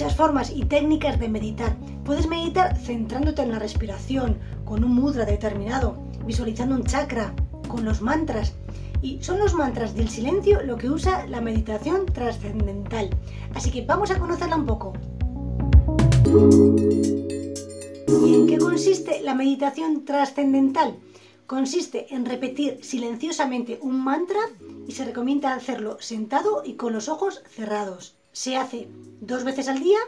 muchas formas y técnicas de meditar. Puedes meditar centrándote en la respiración, con un mudra determinado, visualizando un chakra, con los mantras. Y son los mantras del silencio lo que usa la meditación trascendental. Así que vamos a conocerla un poco. ¿Y en qué consiste la meditación trascendental? Consiste en repetir silenciosamente un mantra y se recomienda hacerlo sentado y con los ojos cerrados. Se hace 2 veces al día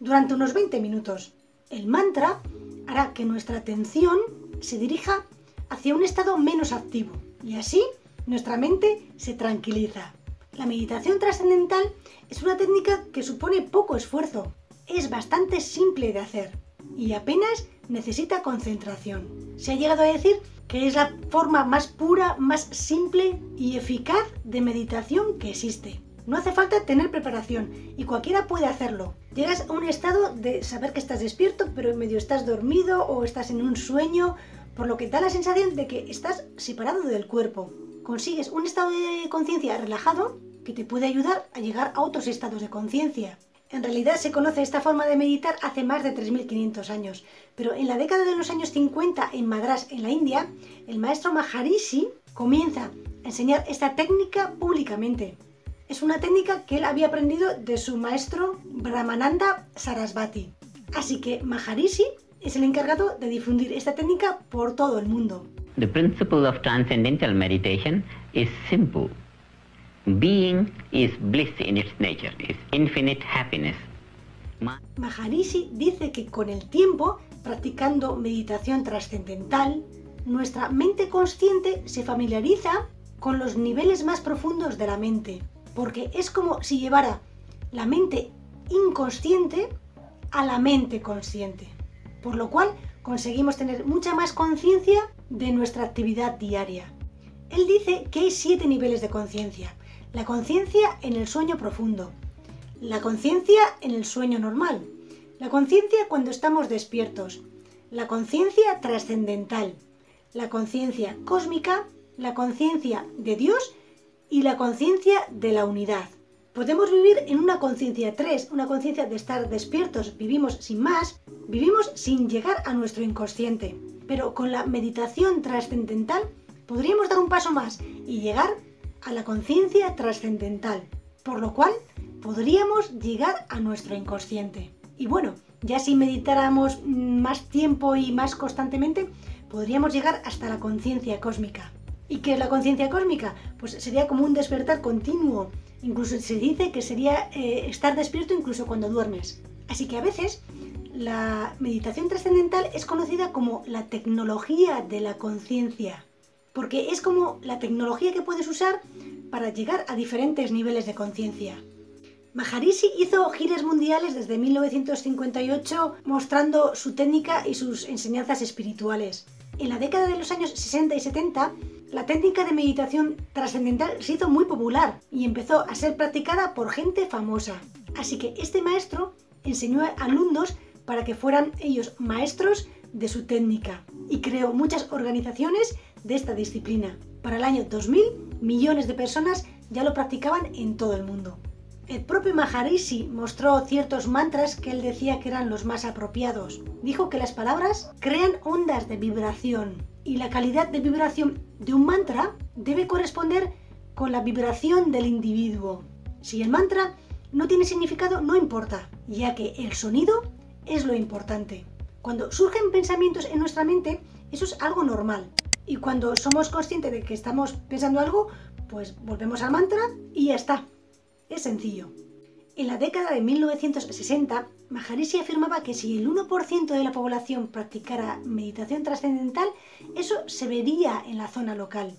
durante unos 20 minutos. El mantra hará que nuestra atención se dirija hacia un estado menos activo y así nuestra mente se tranquiliza. La meditación trascendental es una técnica que supone poco esfuerzo, es bastante simple de hacer y apenas necesita concentración. Se ha llegado a decir que es la forma más pura, más simple y eficaz de meditación que existe. No hace falta tener preparación y cualquiera puede hacerlo. Llegas a un estado de saber que estás despierto, pero en medio estás dormido o estás en un sueño, por lo que da la sensación de que estás separado del cuerpo. Consigues un estado de conciencia relajado que te puede ayudar a llegar a otros estados de conciencia. En realidad se conoce esta forma de meditar hace más de 3.500 años, pero en la década de los años 50 en Madras, en la India, el maestro Maharishi comienza a enseñar esta técnica públicamente. Es una técnica que él había aprendido de su maestro Brahmananda Sarasvati. Así que Maharishi es el encargado de difundir esta técnica por todo el mundo. The principle of transcendental meditation is simple. Being is bliss in its nature, is infinite happiness. Maharishi dice que con el tiempo, practicando meditación trascendental, nuestra mente consciente se familiariza con los niveles más profundos de la mente. Porque es como si llevara la mente inconsciente a la mente consciente, por lo cual conseguimos tener mucha más conciencia de nuestra actividad diaria. Él dice que hay 7 niveles de conciencia. La conciencia en el sueño profundo, la conciencia en el sueño normal, la conciencia cuando estamos despiertos, la conciencia trascendental, la conciencia cósmica, la conciencia de Dios y la conciencia de la unidad. Podemos vivir en una conciencia 3, una conciencia de estar despiertos, vivimos sin más, vivimos sin llegar a nuestro inconsciente. Pero con la meditación trascendental podríamos dar un paso más y llegar a la conciencia trascendental, por lo cual podríamos llegar a nuestro inconsciente. Y bueno, ya si meditáramos más tiempo y más constantemente, podríamos llegar hasta la conciencia cósmica. ¿Y qué es la conciencia cósmica? Pues sería como un despertar continuo. Incluso se dice que sería estar despierto incluso cuando duermes. Así que a veces la meditación trascendental es conocida como la tecnología de la conciencia. Porque es como la tecnología que puedes usar para llegar a diferentes niveles de conciencia. Maharishi hizo giras mundiales desde 1958 mostrando su técnica y sus enseñanzas espirituales. En la década de los años 60 y 70, la técnica de meditación trascendental se hizo muy popular y empezó a ser practicada por gente famosa. Así que este maestro enseñó a alumnos para que fueran ellos maestros de su técnica y creó muchas organizaciones de esta disciplina. Para el año 2000, millones de personas ya lo practicaban en todo el mundo. El propio Maharishi mostró ciertos mantras que él decía que eran los más apropiados. Dijo que las palabras crean ondas de vibración y la calidad de vibración de un mantra debe corresponder con la vibración del individuo. Si el mantra no tiene significado, no importa, ya que el sonido es lo importante. Cuando surgen pensamientos en nuestra mente, eso es algo normal. Y cuando somos conscientes de que estamos pensando algo, pues volvemos al mantra y ya está. Es sencillo. En la década de 1960, Maharishi afirmaba que si el 1% de la población practicara meditación trascendental, eso se vería en la zona local.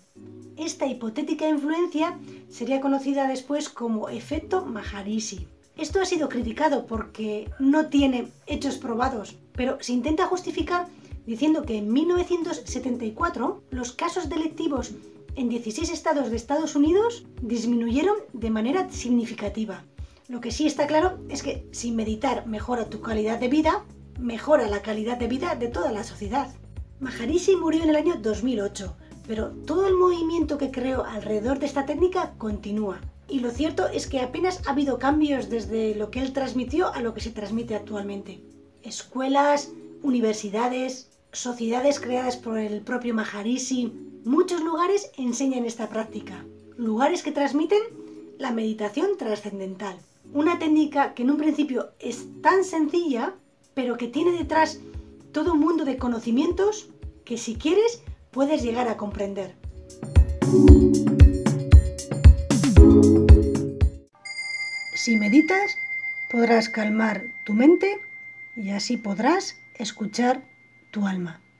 Esta hipotética influencia sería conocida después como efecto Maharishi. Esto ha sido criticado porque no tiene hechos probados, pero se intenta justificar diciendo que en 1974 los casos delictivos en 16 estados de Estados Unidos disminuyeron de manera significativa. Lo que sí está claro es que sin meditar mejora tu calidad de vida, mejora la calidad de vida de toda la sociedad. Maharishi murió en el año 2008, pero todo el movimiento que creó alrededor de esta técnica continúa Y lo cierto es que apenas ha habido cambios desde lo que él transmitió a lo que se transmite actualmente. Escuelas, universidades, sociedades creadas por el propio Maharishi, muchos lugares enseñan esta práctica. Lugares que transmiten la meditación trascendental. Una técnica que en un principio es tan sencilla, pero que tiene detrás todo un mundo de conocimientos que si quieres puedes llegar a comprender. Si meditas, podrás calmar tu mente y así podrás escuchar tu alma.